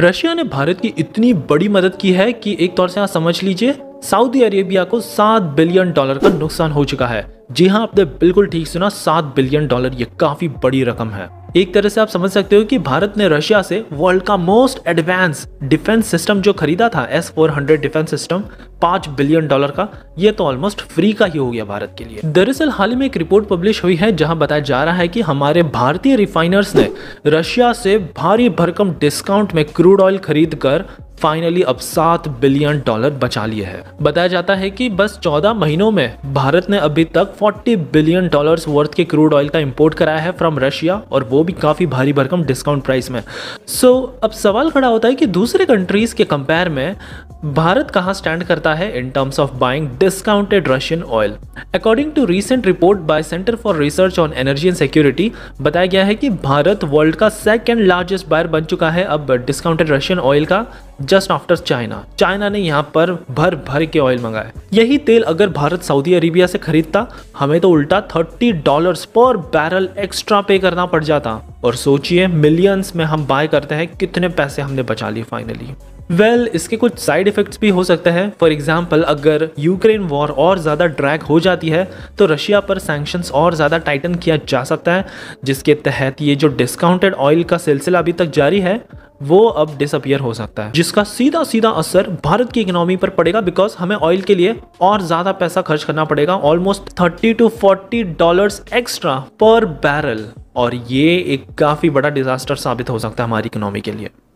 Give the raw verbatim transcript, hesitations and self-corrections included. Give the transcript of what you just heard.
Russia ने भारत की इतनी बड़ी मदद की है कि एक तौर से आप समझ लीजिए सऊदी अरेबिया को सात बिलियन डॉलर का नुकसान हो चुका है। जी हाँ, आपने बिल्कुल ठीक सुना, सात बिलियन डॉलर ये काफी बड़ी रकम है। एक तरह से आप समझ सकते हो कि भारत ने रशिया से वर्ल्ड का मोस्ट एडवांस डिफेंस सिस्टम जो खरीदा था S four hundred defence system पांच बिलियन डॉलर का, ये तो ऑलमोस्ट फ्री का ही हो गया भारत के लिए। दरअसल हाल ही में एक रिपोर्ट पब्लिश हुई है जहां बताया जा रहा है कि हमारे भारतीय रिफाइनर्स ने रशिया से भारी भरकम डिस्काउंट में क्रूड ऑयल खरीद कर फाइनली अब सात बिलियन डॉलर बचा लिए है। बताया जाता है कि बस चौदह महीनों में भारत ने अभी तक चालीस बिलियन डॉलर्स वर्थ के क्रूड ऑयल का इंपोर्ट कराया है फ्रॉम रशिया, और वो भी काफी भारी भरकम डिस्काउंट प्राइस में। सो अब सवाल खड़ा होता है कि दूसरे कंट्रीज के कंपेयर में भारत कहाँ स्टैंड करता है in terms of buying discounted Russian oil. According to recent report by centre for research on energy and security बताया गया है कि भारत वर्ल्ड का सेकेंड लार्जेस्ट बायर बन चुका है अब डिस्काउंटेड रशियन ऑयल का, जस्ट आफ्टर चाइना। चाइना ने यहाँ पर भर भर के ऑयल मंगाए। यही तेल अगर भारत सऊदी अरेबिया से खरीदता, हमें तो उल्टा तीस डॉलर्स पर बैरल एक्स्ट्रा पे करना पड़ जाता। और सोचिए मिलियंस में हम बाय करते हैं, कितने पैसे हमने बचा लिए फाइनली। वेल well, इसके कुछ साइड इफेक्ट्स भी हो सकते हैं। फॉर एग्जाम्पल, अगर यूक्रेन वॉर और ज़्यादा ड्रैग हो जाती है तो रशिया पर सैंक्शंस और ज़्यादा टाइटन किया जा सकता है, जिसके तहत ये जो डिस्काउंटेड ऑयल का सिलसिला अभी तक जारी है वो अब डिसअपियर हो सकता है, जिसका सीधा सीधा असर भारत की इकोनॉमी पर पड़ेगा। बिकॉज हमें ऑयल के लिए और ज़्यादा पैसा खर्च करना पड़ेगा, ऑलमोस्ट तीस टू चालीस डॉलर्स एक्स्ट्रा पर बैरल, और ये एक काफ़ी बड़ा डिजास्टर साबित हो सकता है हमारी इकोनॉमी के लिए।